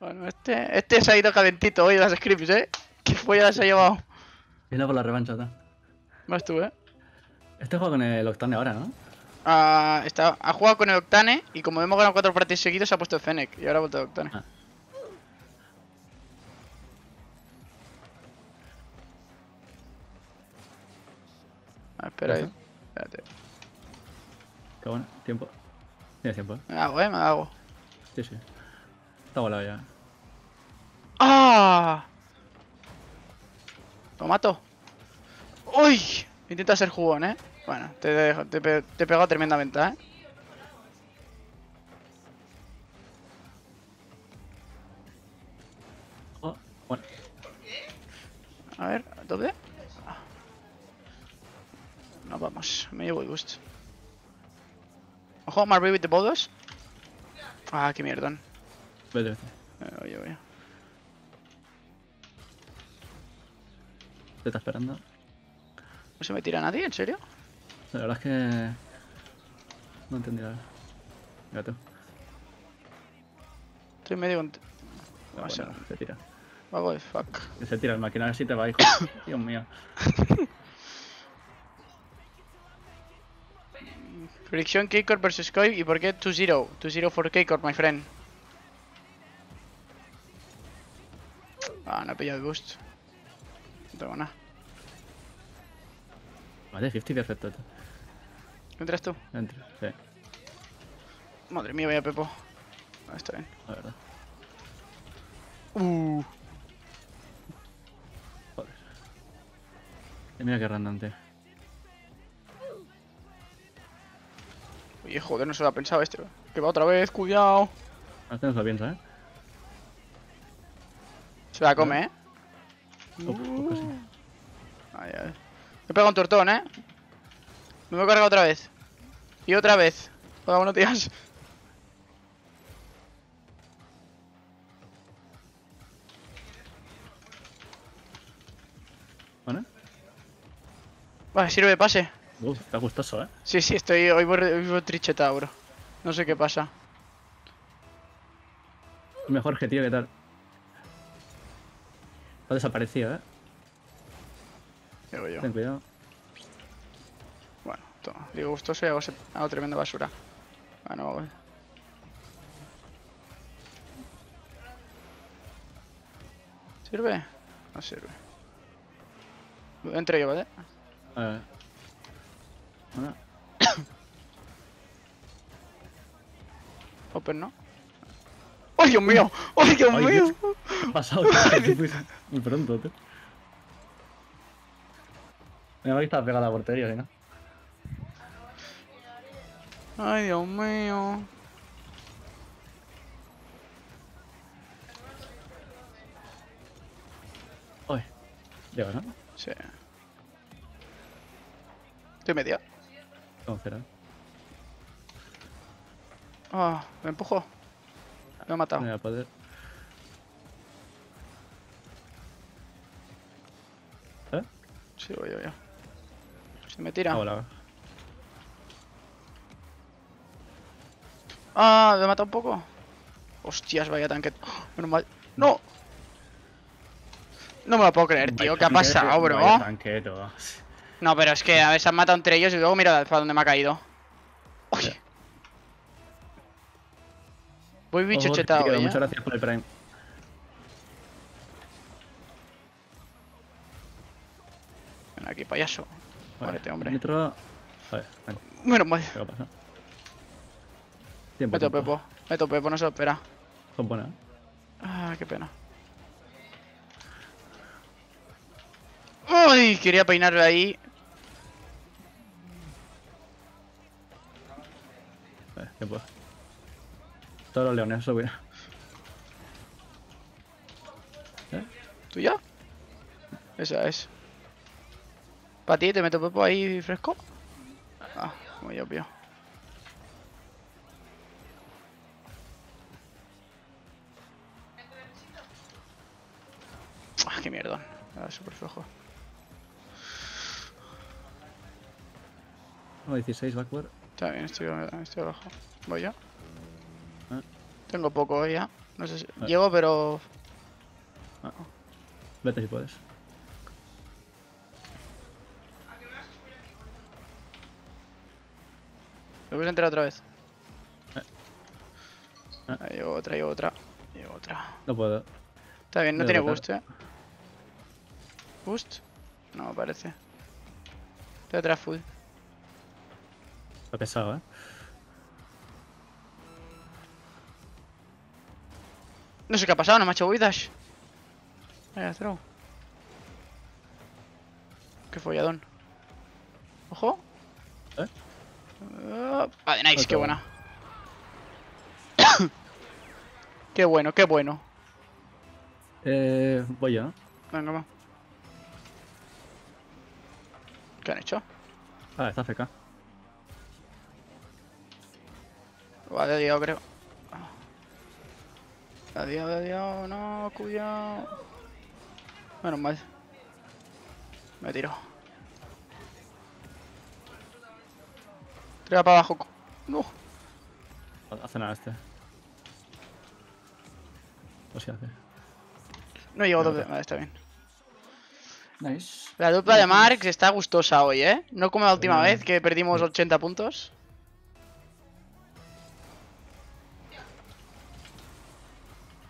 Bueno, este se ha ido calentito hoy de las scripts, ¿eh? ¿Qué folladas se ha llevado? Viene por la revancha, ¿tá? Vas tú, ¿eh? Este juega con el Octane ahora, ¿no? Ah, ha jugado con el Octane y como hemos ganado 4 partidos seguidos se ha puesto Fenec y ahora ha vuelto el Octane. Ah. Espera ahí. Espérate. Qué bueno, tiempo. Tienes tiempo, ¿eh? Me hago, me hago. Sí, sí. Está volado ya. ¡Ah! Lo mato. ¡Uy! Intenta ser jugón, ¿eh? Bueno, te he pegado tremendamente, ¿eh? Oh, bueno. A ver, ¿dónde? No, vamos, me llevo el gusto. Ojo, Marbury with the bodos. Ah, qué mierdón. Vete, vete. Oye, oye. Te está esperando. ¿No se me tira nadie? ¿En serio? La verdad es que... no entendí nada. Gato. Estoy medio contento. No, bueno, se tira. Vago de fuck. Se tira el maquinario si te va, hijo. Dios mío. Prediction KCorp vs KCorp y por qué 2-0. 2-0 for KCorp, my friend. Ah, no he pillado el boost. No tengo nada. Vale, 50 perfecto. ¿Entras tú? Entro, sí. Madre mía, vaya Pepo. Ah, está bien. La verdad. Joder. Mira que randante. Oye, joder, no se lo ha pensado este. Que va otra vez, cuidado. Este no se lo piensa, ¿eh? Se la come, ¿eh? Casi. Ay, ay. He pegado un tortón, ¿eh? Me he cargado otra vez. Y otra vez. Hola, buenos días. ¿Bueno? Vale, sirve de pase. Está gustoso, ¿eh? Sí, sí, estoy... hoy voy tricheta, bro. No sé qué pasa. Mejor que tío, ¿qué tal? Ha desaparecido, ¿eh? Llego yo. Ten cuidado. Bueno, toma. Digo gustoso y hago tremenda basura. Ah, no, vale. ¿Sirve? No sirve. Entre yo, ¿vale? A ver. Bueno. Open, ¿no? ¡Oh, Dios mío! ¡Oh, Dios mío! Pasado, muy pronto, tío. Me voy a estar pegada a la portería, ¿sí, no? ¡Ay, Dios mío! ¡Ay! ¿Llega, no? Sí. Estoy media. Ah, oh, me empujo. Me ha matado. Me voy a poder. ¿Eh? Sí, voy yo. Se me tira. Hola. Ah, me mata un poco. Hostias, vaya tanque. ¡Oh, menos mal! ¡No! No me lo puedo creer, tío. ¿Qué ha pasado, bro? No, pero es que a ver, se han matado entre ellos y luego mira para dónde me ha caído. Uy. Voy bicho chetado. Muchas gracias por el Prime. Ven aquí, payaso. Muérete, hombre. Metro... Vale, vale. Bueno, vale. ¿Qué va a pasar? Meto Pepo. Meto Pepo, no se lo espera. Son buenas. Ah, qué pena. Uy, quería peinarlo ahí. ¿Qué puedo? Todos los leones subieron. ¿Eh? ¿Tuya? Esa es. ¿Para ti? ¿Te meto Pepo ahí fresco? Ah, muy obvio. Ah, qué mierda. Ah, súper flojo. 16 backward. Está bien, estoy abajo. Voy yo. Tengo poco hoy ya. No sé si... Llego, pero... Ah. Vete si puedes. Me voy a entrar otra vez. Ahí llevo otra, llevo otra. Llevo otra. No puedo. Está bien, no tiene boost, eh. ¿Boost? No, parece. Estoy atrás full. Está pesado, eh. No sé qué ha pasado, no me ha hecho Widash. Vaya, throw. Qué folladón. Ojo. ¿Eh? Vale, nice, qué buena. Qué bueno, qué bueno. Voy yo, ¿no? Venga, va. ¿Qué han hecho? Ah, está FK. Vale, adiós, creo. Adiós, adiós, no, cuidado. Menos mal. Me tiro. Tira para abajo. No. Hace nada este. O sea, hace. No llego doble. Vale, está bien. Nice. La dupla de Marx está gustosa hoy, ¿eh? No como la última vez que perdimos 80 puntos.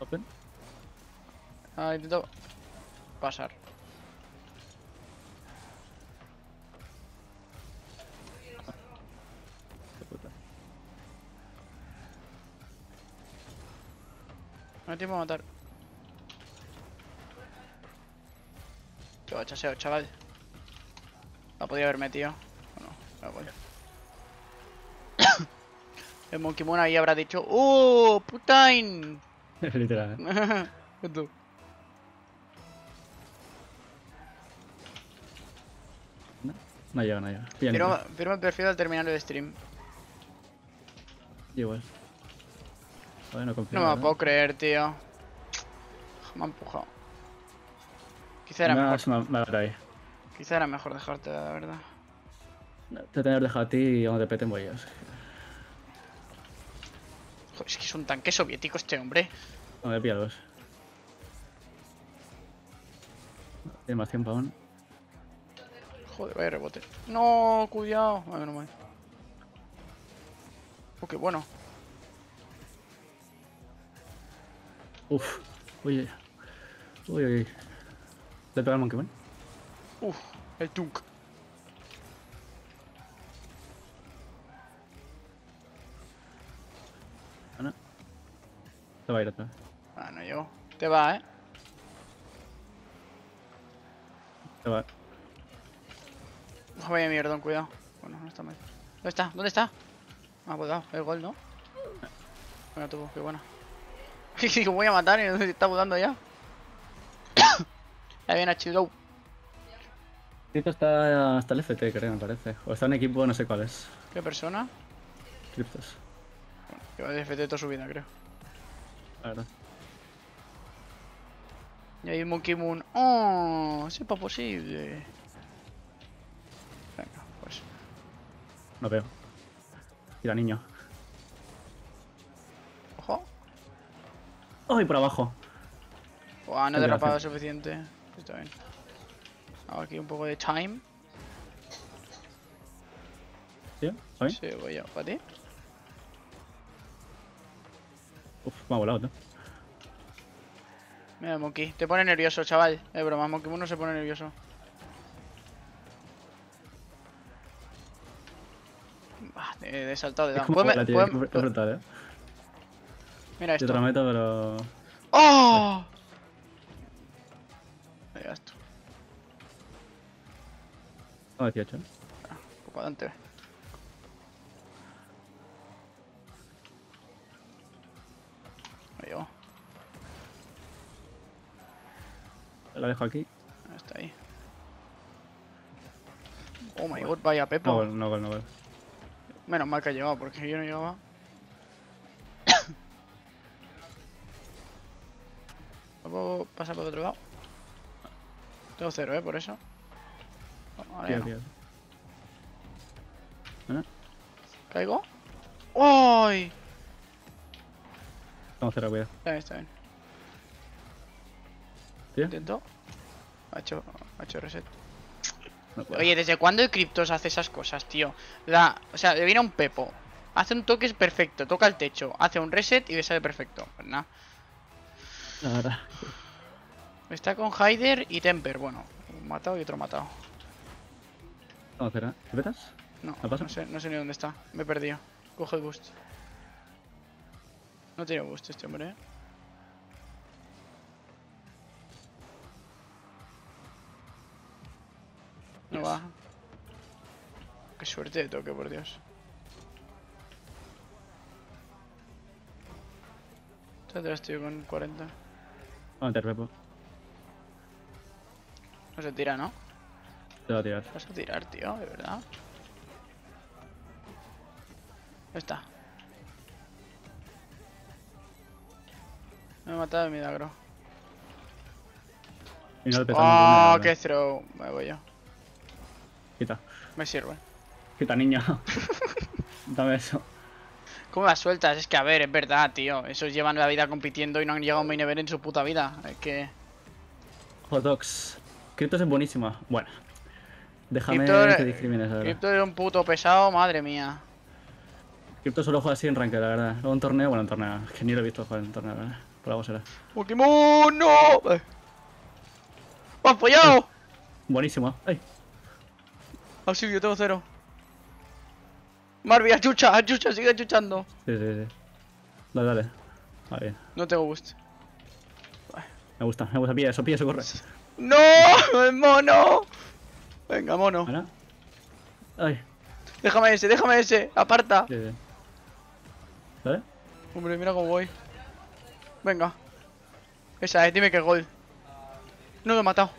Open. Ah, intento pasar. No hay tiempo a matar. Yo chaseo, chaval. La podría haber metido. No, no la podía. El Monkey Moon ahí habrá dicho. ¡Oh! ¡Putain! Literal, ¿eh? No llega, no llega. Firma el perfil al terminar el stream. Igual. Joder, no confío. No me lo puedo creer, tío. Me ha empujado. Quizá era mejor. Quizá era mejor dejarte, la verdad. Te tener dejado a ti y aún te peten bollos. Es que es un tanque soviético este hombre. No me pierdas. Tiene más tiempo aún. Joder, vaya rebote. No, cuidado. A ver, no me... Oh, qué bueno. Uf. Uy, uy, uy. ¿Le pega el Monkey Man? Uf, el Tunk. Te va a ir otra vez. Ah, no llego. Te va, eh. Te va. Uf, vaya mierdón, cuidado. Bueno, no está mal. ¿Dónde está? ¿Dónde está? Ah, cuidado, el gol, ¿no? Bueno, tuvo, qué buena. Que voy a matar y no se está botando ya. Ahí viene a Chilow. Tito está hasta el FT, creo, me parece. O está en equipo, no sé cuál es. ¿Qué persona? Cryptos. Bueno, que va de FT toda su vida, creo. Claro. Y ahí Monkey Moon. ¡Oh! Sepa posible. Venga, pues. No veo. Tira, niño. Ojo. ¡Ay, por abajo! Buah, no he derrapado lo suficiente. Está bien. Hago aquí un poco de time. ¿Sí? ¿Voy? Sí, voy yo. ¿Para ti? Uf, me ha volado, ¿no? Mira, Monkey, te pone nervioso, chaval. Es broma, Monkey Moon no se pone nervioso. Bah, he saltado de down. Puedo enfrentar, ¿eh? Mira esto. Yo te lo meto, pero... ¡Oh! Me llegas tú. No, 18, ¿eh? Ah, copa adelante. La dejo aquí. Está ahí. Oh my god, vaya Pepo. No gol. Menos mal que ha llegado, porque yo no llegaba. ¿No puedo pasar por el otro lado? Tengo cero, por eso. Ahora ya no. ¿Caigo? ¡Ay! Vamos a cerrar, cuidado. Está bien, está bien. ¿Sí? Intentó. Ha hecho reset. No. Oye, ¿desde cuándo el Cryptos hace esas cosas, tío? O sea, le viene a un pepo. Hace un toque perfecto, toca el techo, hace un reset y le sale perfecto. Pues nada. La verdad. Está con Hider y Temper, bueno. Un matado y otro matado. Vamos a cerrar. ¿Te petas? No, no sé ni dónde está. Me he perdido. Coge el boost. No tiene boost este hombre, ¿eh? No va. Qué suerte de toque, por Dios. Está atrás, tío, con 40. Vamos a meter repo. No se tira, ¿no? Te va a tirar. Vas a tirar, tío, de verdad. Ya está. Me he matado de milagro. Y no ¡oh, qué throw! Me voy yo. Quita. Me sirve. Quita, niño. Dame eso. ¿Cómo la sueltas? Es que a ver, es verdad, tío. Esos llevan la vida compitiendo y no han llegado a un main event en su puta vida. Es que... Hot Dogs. Cryptos es buenísima. Bueno. Déjame que discrimines ahora. Cryptos es un puto pesado, madre mía. Cryptos solo juega así en ranked, la verdad. Luego en torneo, bueno, en torneo. Que ni lo he visto jugar en torneo, la verdad. Por algo será. ¡Monkey Moon! ¡No! ¡Me han follado! Buenísimo. ¡Ay! Auxilio, tengo cero. Marvi, achucha, sigue achuchando. Sí. Dale. Va bien. No tengo boost. Me gusta. Pilla eso, corre. ¡No! ¡El mono! Venga, mono. ¿Ahora? Ay. Déjame ese. Aparta. Sí. ¿Vale? Hombre, mira cómo voy. Venga. Esa es, dime que gol. No lo he matado.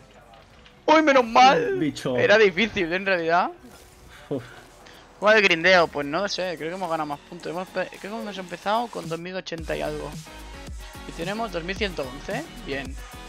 ¡Uy, menos mal! Bicho. Era difícil, en realidad. Uf. ¿Cuál el grindeo? Pues no sé, creo que hemos ganado más puntos. Creo que hemos empezado con 2080 y algo. Y tenemos 2111. Bien.